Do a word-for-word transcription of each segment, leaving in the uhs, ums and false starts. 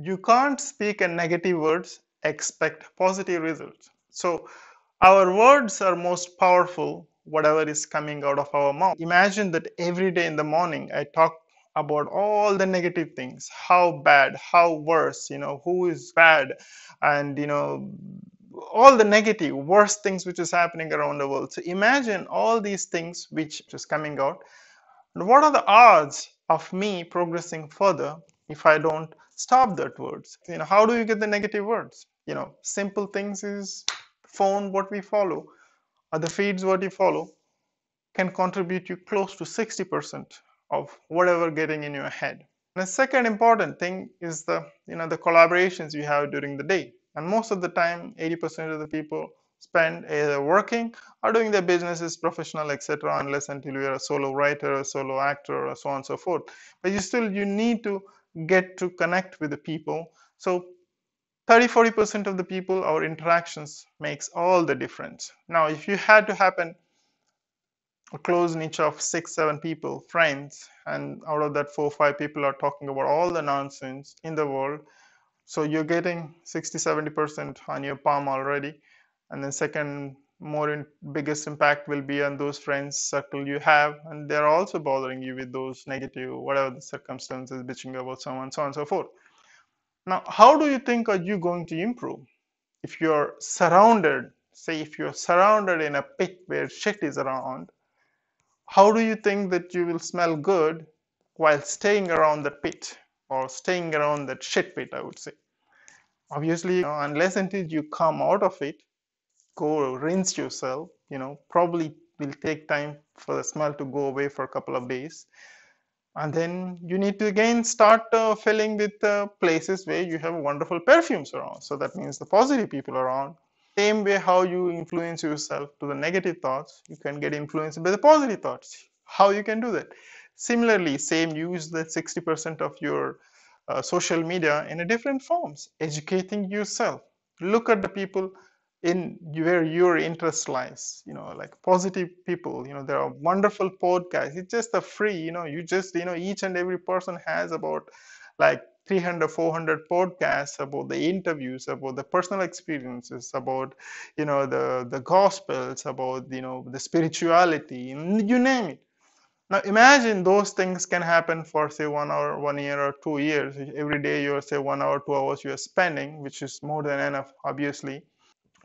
you can't speak in negative words, expect positive results. So our words are most powerful, whatever is coming out of our mouth. Imagine that every day in the morning, I talk about all the negative things, how bad, how worse, you know, who is bad, and, you know, all the negative, worst things which is happening around the world. So imagine all these things which is coming out. And what are the odds of me progressing further if I don't stop that words? You know, how do you get the negative words? You know, simple things is phone, what we follow, or the feeds what you follow, can contribute you close to sixty percent of whatever getting in your head. And the second important thing is the, you know, the collaborations you have during the day. And most of the time, eighty percent of the people spend either working or doing their businesses, professional, et cetera, unless until you're a solo writer, a solo actor, or so on and so forth. But you still, you need to get to connect with the people. So thirty to forty percent of the people, our interactions makes all the difference. Now, if you had to happen a close niche of six, seven people, friends, and out of that four, five people are talking about all the nonsense in the world, so you're getting sixty, seventy percent on your palm already. And then second, more in, biggest impact will be on those friends circle you have, and they're also bothering you with those negative, whatever the circumstances, bitching about someone, so on and so forth. Now, how do you think are you going to improve if you're surrounded, say if you're surrounded in a pit where shit is around, how do you think that you will smell good while staying around that pit or staying around that shit pit, I would say? Obviously, you know, unless until you come out of it, go rinse yourself, you know, probably will take time for the smell to go away for a couple of days. And then you need to again start uh, filling with uh, places where you have wonderful perfumes around. So that means the positive people around. Same way how you influence yourself to the negative thoughts, you can get influenced by the positive thoughts. How you can do that? Similarly, same use the sixty percent of your uh, social media in a different forms, educating yourself. Look at the people in where your interest lies, you know, like positive people, you know, there are wonderful podcasts. It's just a free, you know, you just, you know, each and every person has about like three hundred, four hundred podcasts about the interviews, about the personal experiences, about, you know, the, the gospels, about, you know, the spirituality, you name it. Now imagine those things can happen for say one hour, one year or two years. Every day you're say one hour, two hours you're spending, which is more than enough, obviously.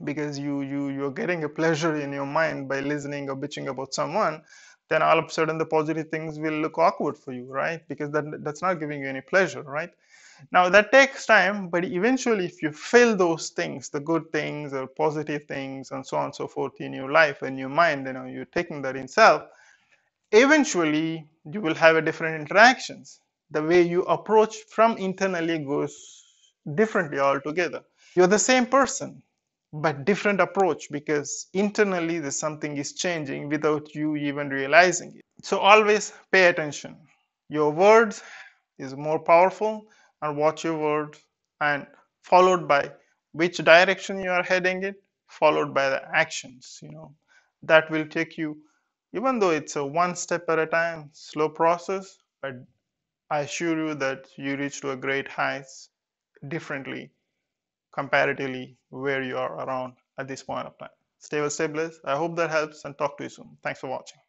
Because you you you're getting a pleasure in your mind by listening or bitching about someone, then all of a sudden the positive things will look awkward for you, right? Because that that's not giving you any pleasure, right? Now that takes time, but eventually if you fill those things, the good things or positive things and so on and so forth in your life and your mind, you know, you're taking that in self, eventually you will have a different interactions. The way you approach from internally goes differently altogether. You're the same person, but different approach, because internally there's something is changing without you even realizing it. So always pay attention. Your words is more powerful, and watch your word, and followed by which direction you are heading it, followed by the actions, you know, that will take you, even though it's a one step at a time, slow process, but I assure you that you reach to a great heights differently, comparatively where you are around at this point of time. Stay well, stay blessed. I hope that helps, and talk to you soon. Thanks for watching.